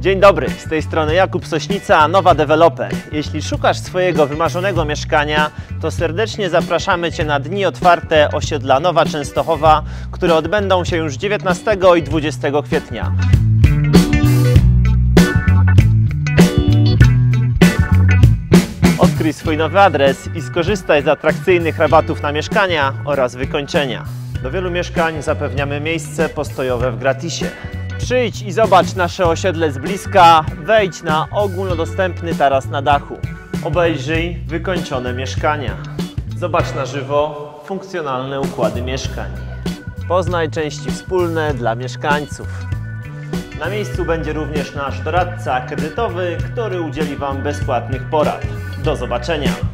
Dzień dobry, z tej strony Jakub Sośnica, a Nowa Developer. Jeśli szukasz swojego wymarzonego mieszkania, to serdecznie zapraszamy Cię na dni otwarte osiedla Nowa Częstochowa, które odbędą się już 19 i 20 kwietnia. Odkryj swój nowy adres i skorzystaj z atrakcyjnych rabatów na mieszkania oraz wykończenia. Do wielu mieszkań zapewniamy miejsce postojowe w gratisie. Przyjdź i zobacz nasze osiedle z bliska, wejdź na ogólnodostępny taras na dachu. Obejrzyj wykończone mieszkania. Zobacz na żywo funkcjonalne układy mieszkań. Poznaj części wspólne dla mieszkańców. Na miejscu będzie również nasz doradca kredytowy, który udzieli Wam bezpłatnych porad. Do zobaczenia!